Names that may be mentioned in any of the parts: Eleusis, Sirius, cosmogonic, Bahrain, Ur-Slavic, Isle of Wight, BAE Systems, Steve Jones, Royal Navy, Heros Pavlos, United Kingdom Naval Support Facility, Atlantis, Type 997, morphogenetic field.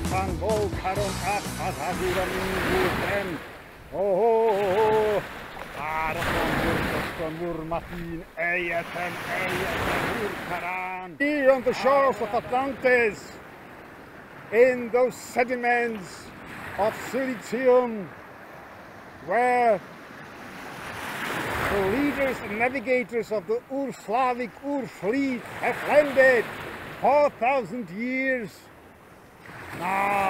Katango, Karonkas, Kazazuram, oh, Martin, Ayatan, here on the shores of Atlantis, in those sediments of silicium, where the leaders and navigators of the Ur-Slavic Ur-Fleet have landed 4,000 years. No,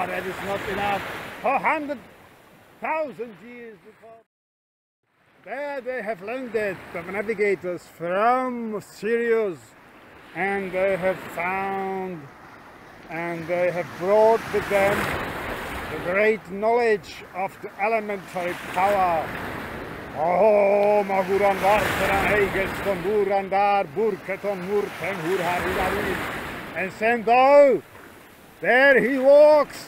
that is not enough. 400,000 years before. There they have landed, the navigators from Sirius, and they have found and they have brought with them the great knowledge of the elementary power. Oh, Maguran Vartera Heges von Burandar, Burketon Murten Hurhari. And Sendo, there he walks,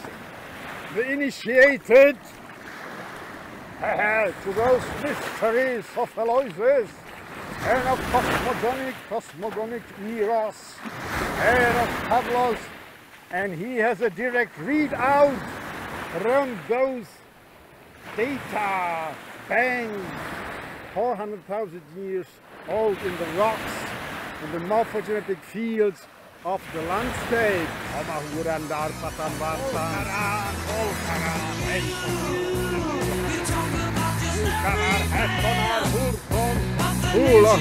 the initiated, to those mysteries of Eleusis and of cosmogonic eras, and of Pavlos, and he has a direct readout from those data banks 400,000 years old in the rocks, in the morphogenetic fields of the landscape.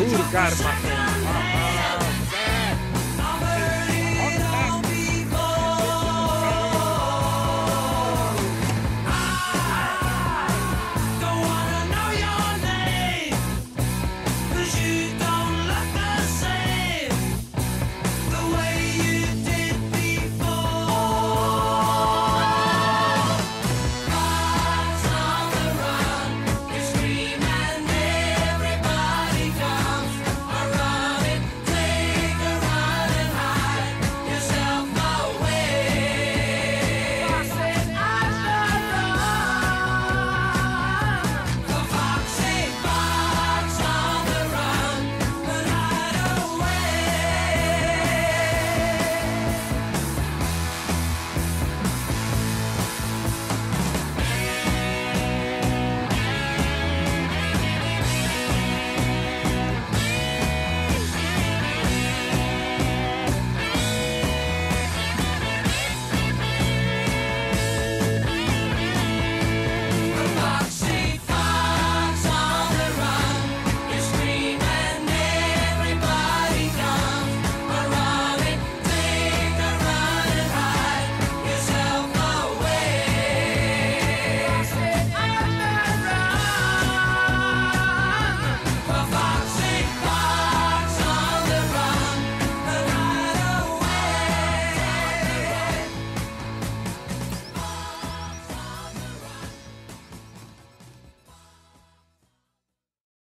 Hurkar